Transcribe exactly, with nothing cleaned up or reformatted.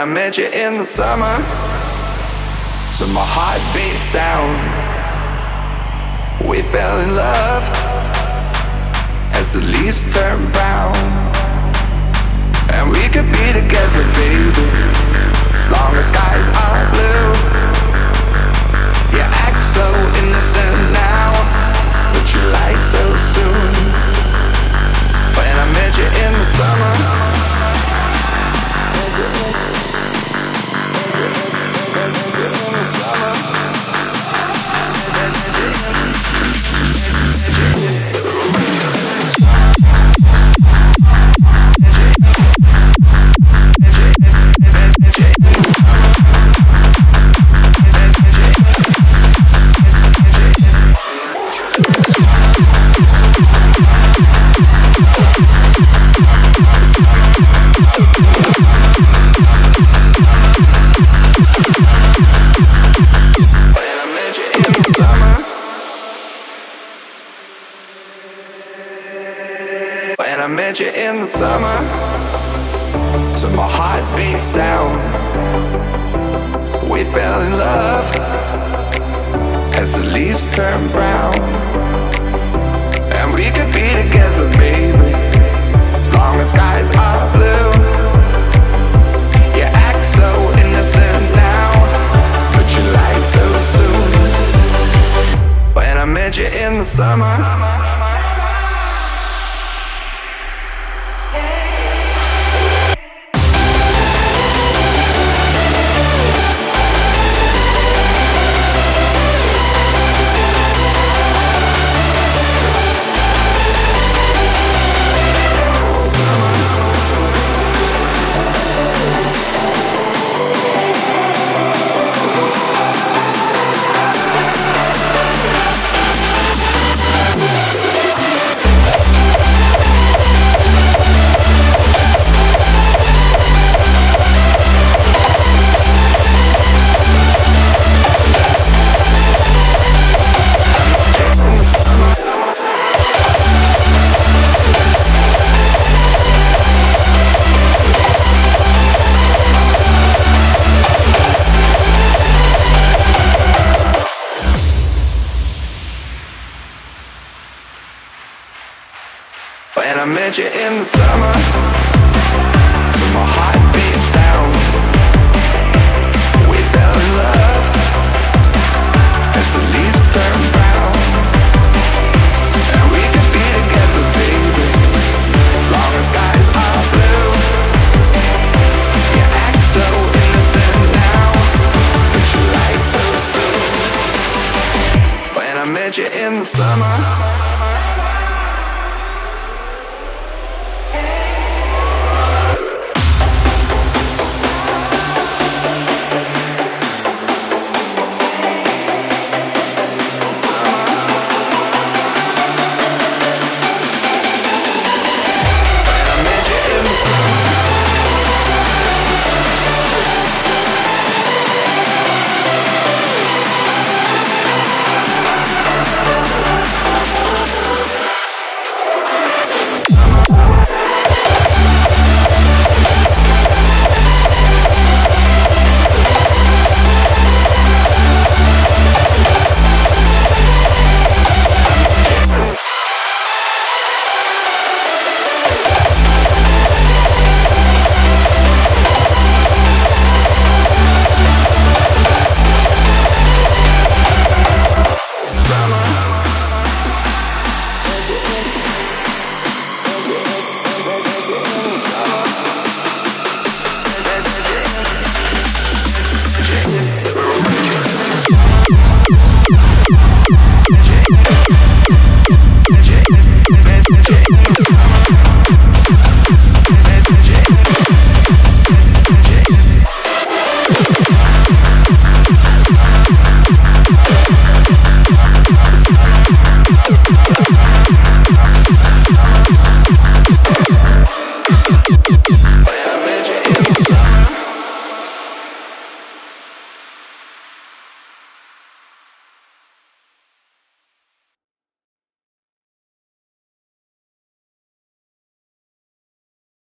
I met you in the summer to my heartbeat sound. We fell in love as the leaves turn brown, and we could be together, baby, as long as skies are blue. You act so innocent now, but you lied so soon. When I met you in the summer, when I met you in the summer, to my heartbeat sound. We fell in love as the leaves turn brown, and we could be together, baby, as long as skies are blue. You act so innocent now, but you lied so soon. When I met you in the summer, when I met you in the summer, to my heartbeat sound. We fell in love as the leaves